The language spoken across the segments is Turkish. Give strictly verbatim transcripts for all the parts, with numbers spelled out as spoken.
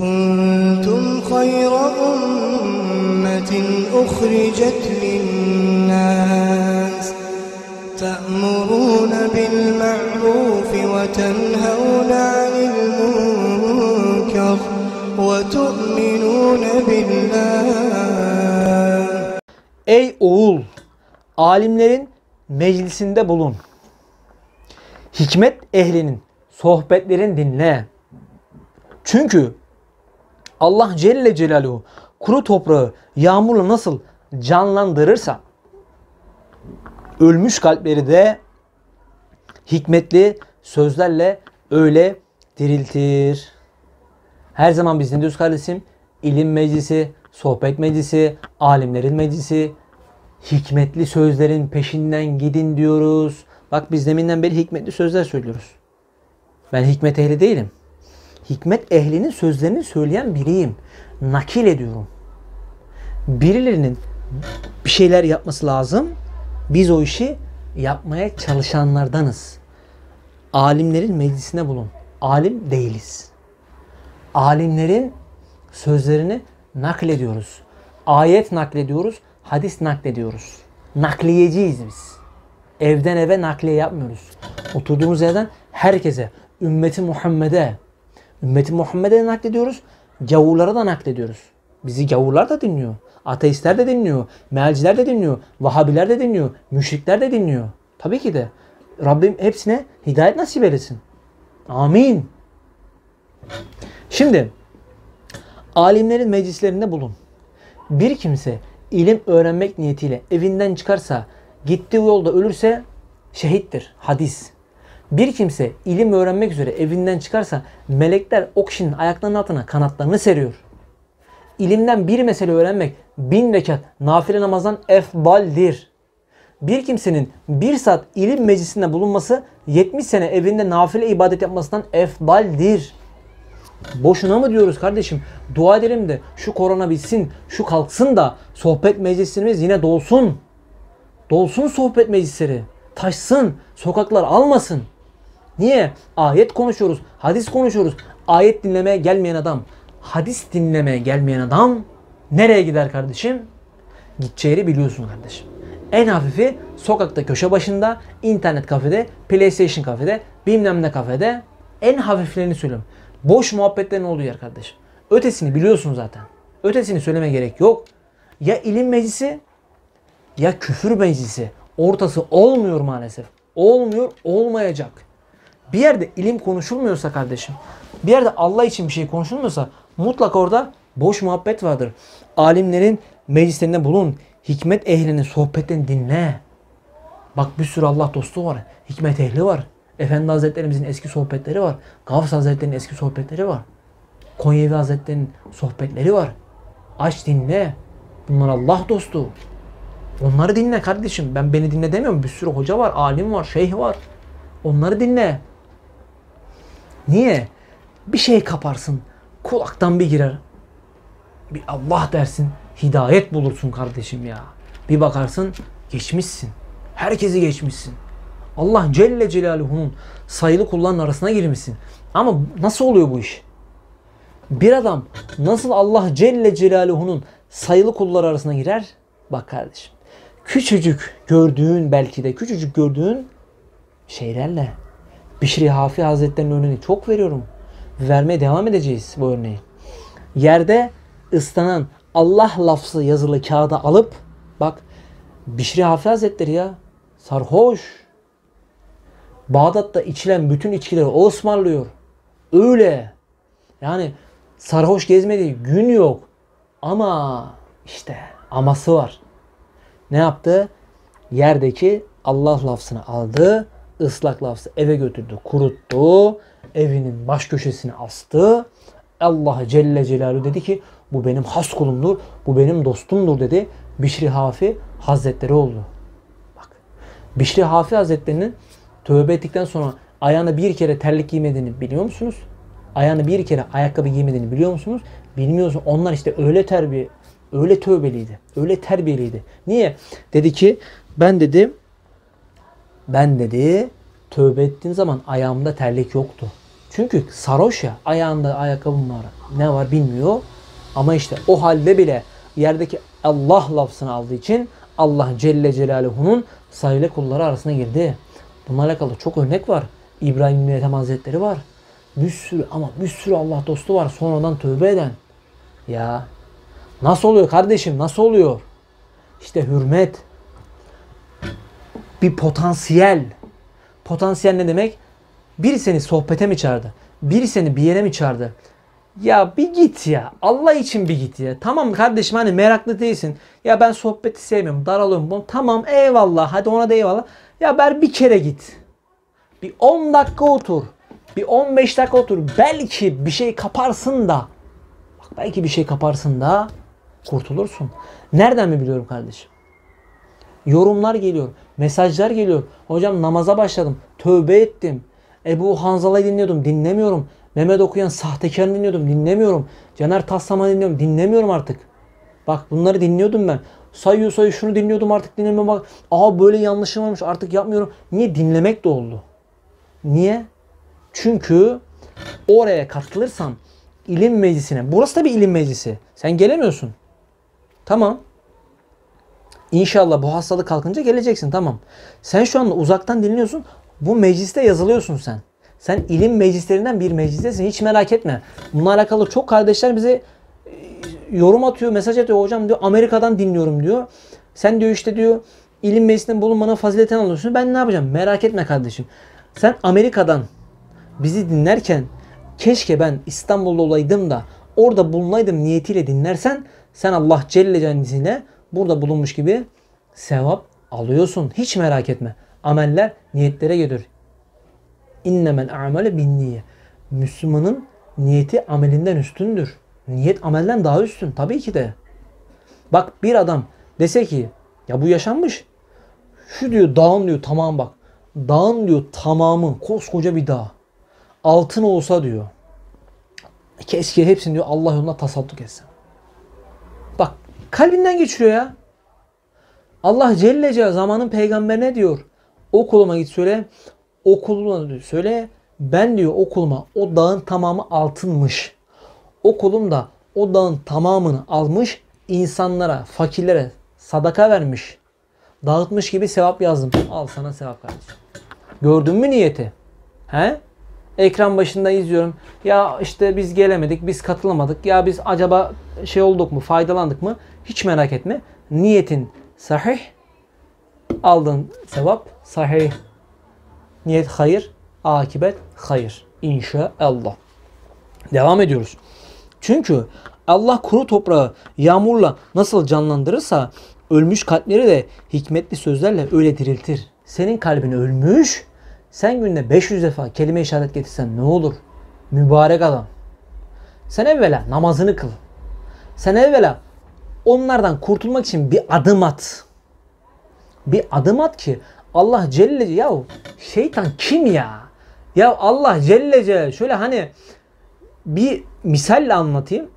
كنتم خير أمة أخرجت للناس تأمرون بالمعروف وتنهون عن المنكر وتؤمنون بالله. Ey oğul! Alimlerin meclisinde bulun. Hikmet ehlinin sohbetlerini dinle. Çünkü Allah Celle Celaluhu kuru toprağı yağmurla nasıl canlandırırsa ölmüş kalpleri de hikmetli sözlerle öyle diriltir. Her zaman biz ne diyoruz kardeşim? İlim meclisi, sohbet meclisi, alimlerin meclisi, hikmetli sözlerin peşinden gidin diyoruz. Bak biz deminden beri hikmetli sözler söylüyoruz. Ben hikmet ehli değilim. Hikmet ehlinin sözlerini söyleyen biriyim. Nakil ediyorum. Birilerinin bir şeyler yapması lazım. Biz o işi yapmaya çalışanlardanız. Alimlerin meclisine bulun. Alim değiliz. Alimlerin sözlerini naklediyoruz. Ayet naklediyoruz. Hadis naklediyoruz. Nakliyeciyiz biz. Evden eve nakliye yapmıyoruz. Oturduğumuz yerden herkese, ümmeti Muhammed'e, ümmeti Muhammed'e naklediyoruz. Gavurlara da naklediyoruz. Bizi gavurlar da dinliyor. Ateistler de dinliyor. Mealciler de dinliyor. Vahabiler de dinliyor. Müşrikler de dinliyor. Tabii ki de. Rabbim hepsine hidayet nasip etsin. Amin. Şimdi alimlerin meclislerinde bulun. Bir kimse ilim öğrenmek niyetiyle evinden çıkarsa, gittiği yolda ölürse şehittir. Hadis. Bir kimse ilim öğrenmek üzere evinden çıkarsa melekler o kişinin ayaklarının altına kanatlarını seriyor. İlimden bir mesele öğrenmek bin rekat nafile namazdan efdaldir. Bir kimsenin bir saat ilim meclisinde bulunması yetmiş sene evinde nafile ibadet yapmasından efdaldir. Boşuna mı diyoruz kardeşim? Dua edelim de şu korona bitsin, şu kalksın da sohbet meclisimiz yine dolsun. Dolsun sohbet meclisleri. Taşsın. Sokaklar almasın. Niye? Ayet konuşuyoruz. Hadis konuşuyoruz. Ayet dinlemeye gelmeyen adam, hadis dinlemeye gelmeyen adam nereye gider kardeşim? Gideceği yeri biliyorsun kardeşim. En hafifi sokakta, köşe başında, internet kafede, PlayStation kafede, bilmem ne kafede. En hafiflerini söylüyorum. Boş muhabbetlerin olduğu yer kardeşim. Ötesini biliyorsun zaten. Ötesini söyleme gerek yok. Ya ilim meclisi ya küfür meclisi. Ortası olmuyor maalesef. Olmuyor, olmayacak. Bir yerde ilim konuşulmuyorsa kardeşim, bir yerde Allah için bir şey konuşulmuyorsa mutlaka orada boş muhabbet vardır. Alimlerin meclislerinde bulun. Hikmet ehlinin sohbetlerini dinle. Bak bir sürü Allah dostu var. Hikmet ehli var. Efendi Hazretlerimizin eski sohbetleri var. Gavs Hazretlerinin eski sohbetleri var. Konyevi Hazretlerinin sohbetleri var. Aç dinle. Bunlar Allah dostu. Onları dinle kardeşim. Ben beni dinle demiyorum. Bir sürü hoca var, alim var, şeyh var. Onları dinle. Niye? Bir şey kaparsın. Kulaktan bir girer. Bir Allah dersin. Hidayet bulursun kardeşim ya. Bir bakarsın geçmişsin. Herkesi geçmişsin. Allah Celle Celaluhu'nun sayılı kullarının arasına girmişsin. Ama nasıl oluyor bu iş? Bir adam nasıl Allah Celle Celaluhu'nun sayılı kulları arasına girer? Bak kardeşim. Küçücük gördüğün belki de küçücük gördüğün şeylerle. Bişri Hafi Hazretleri'nin örneğini çok veriyorum. Vermeye devam edeceğiz bu örneği. Yerde ıslanan Allah lafzı yazılı kağıda alıp bak Bişri Hafi Hazretleri ya sarhoş. Bağdat'ta içilen bütün içkileri o ısmarlıyor. Öyle. Yani sarhoş gezmediği gün yok. Ama işte aması var. Ne yaptı? Yerdeki Allah lafzını aldı. Islak lafzı eve götürdü. Kuruttu. Evinin baş köşesine astı. Allah Celle Celaluhu dedi ki bu benim has kulumdur. Bu benim dostumdur dedi. Bişri Hafi Hazretleri oldu. Bak. Bişri Hafi Hazretleri'nin tövbe ettikten sonra ayağına bir kere terlik giymediğini biliyor musunuz? Ayağına bir kere ayakkabı giymediğini biliyor musunuz? Bilmiyorsun. Onlar işte öyle terbiye, öyle tövbeliydi. Öyle terbiyeliydi. Niye? Dedi ki ben dedi ben dedi tövbe ettiğim zaman ayağımda terlik yoktu. Çünkü sarhoş ya, ayağında ayakkabım var, ne var bilmiyor. Ama işte o halde bile yerdeki Allah lafzını aldığı için Allah Celle Celaluhu'nun sayılı kulları arasına girdi. Bununla alakalı çok örnek var. İbrahim bin Ethem Hazretleri var. Bir sürü ama bir sürü Allah dostu var sonradan tövbe eden. Ya nasıl oluyor kardeşim, nasıl oluyor? İşte hürmet, bir potansiyel. Potansiyel ne demek? Biri seni sohbete mi çağırdı? Biri seni bir yere mi çağırdı? Ya bir git ya. Allah için bir git ya. Tamam kardeşim, hani meraklı değilsin. Ya ben sohbeti sevmiyorum, daralıyorum bunu. Tamam eyvallah, hadi ona da eyvallah. Ya ben bir kere git. Bir on dakika otur. Bir on beş dakika otur. Belki bir şey kaparsın da. Bak belki bir şey kaparsın da kurtulursun. Nereden mi biliyorum kardeşim? Yorumlar geliyor. Mesajlar geliyor. Hocam namaza başladım. Tövbe ettim. Ebu Hanzala'yı dinliyordum. Dinlemiyorum. Mehmet Okuyan sahtekarını dinliyordum. Dinlemiyorum. Caner Taslaman'ı dinliyorum. Dinlemiyorum artık. Bak bunları dinliyordum ben. Sayıyor sayıyor şunu dinliyordum, artık dinlemiyorum. Bak aa böyle yanlışım varmış, artık yapmıyorum. Niye? Dinlemek de oldu. Niye? Çünkü oraya katılırsan ilim meclisine. Burası da bir ilim meclisi. Sen gelemiyorsun. Tamam. İnşallah bu hastalık kalkınca geleceksin. Tamam. Sen şu anda uzaktan dinliyorsun. Bu mecliste yazılıyorsun sen. Sen ilim meclislerinden bir meclistesin. Hiç merak etme. Bununla alakalı çok kardeşler bize yorum atıyor, mesaj atıyor. Hocam diyor Amerika'dan dinliyorum diyor. Sen diyor işte diyor ilim meclisinden bulunmanın faziletini alıyorsun. Ben ne yapacağım? Merak etme kardeşim. Sen Amerika'dan bizi dinlerken keşke ben İstanbul'da olaydım da orada bulunaydım niyetiyle dinlersen sen Allah Celle Celaluhu'yla burada bulunmuş gibi sevap alıyorsun. Hiç merak etme. Ameller niyetlere gelir. İnnemel amale binniye. Müslümanın niyeti amelinden üstündür. Niyet amelden daha üstün. Tabii ki de. Bak bir adam dese ki ya bu yaşanmış. Şu diyor dağın diyor tamam bak. Dağın diyor tamamı koskoca bir dağ. Altın olsa diyor. Keşke hepsini diyor Allah yoluna tasadduk etsem. Bak kalbinden geçiriyor ya. Allah Celle Celaluhu zamanın peygamberine diyor. O kuluma git söyle. O kuluma diyor, söyle. Ben diyor o kuluma o dağın tamamı altınmış. O kulum da o dağın tamamını almış. İnsanlara, fakirlere sadaka vermiş. Dağıtmış gibi sevap yazdım. Al sana sevap kardeşim. Gördün mü niyeti? He? Ekran başında izliyorum. Ya işte biz gelemedik, biz katılamadık. Ya biz acaba şey olduk mu, faydalandık mı? Hiç merak etme. Niyetin sahih. Aldığın sevap sahih. Niyet hayır. Akibet hayır. İnşallah. Devam ediyoruz. Çünkü Allah kuru toprağı yağmurla nasıl canlandırırsa ölmüş kalpleri de hikmetli sözlerle öyle diriltir. Senin kalbin ölmüş. Sen günde beş yüz defa kelime-i şehadet getirsen ne olur? Mübarek adam. Sen evvela namazını kıl. Sen evvela onlardan kurtulmak için bir adım at. Bir adım at ki Allah Celle ya şeytan kim ya? Ya Allah Celle Celle şöyle hani bir misalle anlatayım.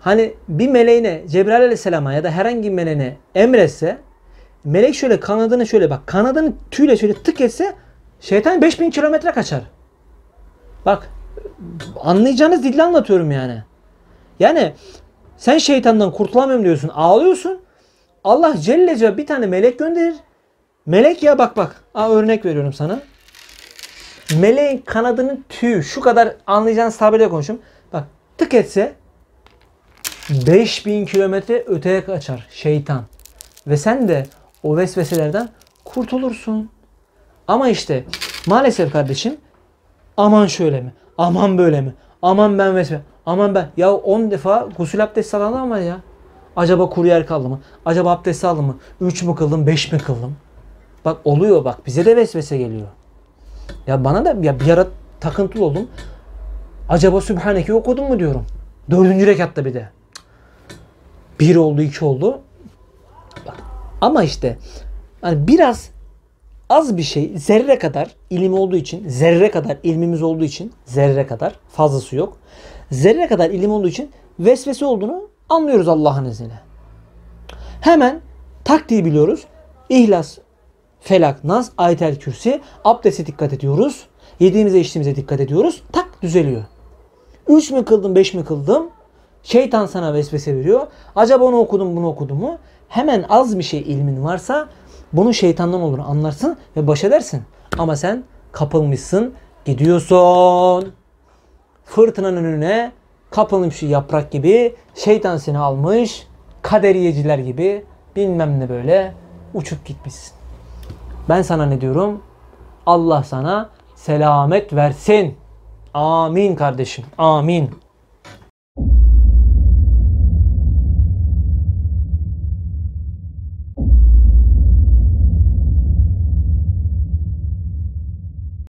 Hani bir meleğine Cebrail Aleyhisselam'a ya da herhangi bir meleğine emretse, melek şöyle kanadını şöyle bak kanadını tüyle şöyle tık etse şeytan beş bin kilometre kaçar. Bak anlayacağınız dille anlatıyorum yani. Yani sen şeytandan kurtulamıyorum diyorsun, ağlıyorsun. Allah Celle Celle bir tane melek gönderir. Melek ya bak bak. Aa, örnek veriyorum sana. Meleğin kanadının tüyü şu kadar, anlayacağınız tabirle konuşayım. Bak tık etse beş bin kilometre öteye kaçar şeytan. Ve sen de o vesveselerden kurtulursun. Ama işte maalesef kardeşim aman şöyle mi? Aman böyle mi? Aman ben vesvese. Aman ben. Ya on defa gusül abdesti alan ama ya. Acaba kuru yer kaldı mı? Acaba abdesti aldım mı? üç mü kıldım? beş mi kıldım? Bak oluyor bak. Bize de vesvese geliyor. Ya bana da ya bir ara takıntılı oldum. Acaba Sübhaneke okudun mu diyorum. Dördüncü rekatta bir de. Bir oldu, iki oldu. Bak. Ama işte hani biraz az bir şey zerre kadar ilim olduğu için, zerre kadar ilmimiz olduğu için, zerre kadar fazlası yok. Zerre kadar ilim olduğu için vesvese olduğunu anlıyoruz Allah'ın izniyle. Hemen taktiği biliyoruz. İhlas, Felak, Nas, Ayetel Kürsi, abdeste dikkat ediyoruz. Yediğimize içtiğimize dikkat ediyoruz. Tak düzeliyor. Üç mi kıldım, beş mi kıldım? Şeytan sana vesvese veriyor. Acaba onu okudum, bunu okudum mu? Hemen az bir şey ilmin varsa bunun şeytandan olduğunu anlarsın ve baş edersin. Ama sen kapılmışsın, gidiyorsun. Fırtınanın önüne kapılmış yaprak gibi, şeytan seni almış, kaderiyeciler gibi bilmem ne böyle uçup gitmişsin. Ben sana ne diyorum? Allah sana selamet versin. Amin kardeşim, amin.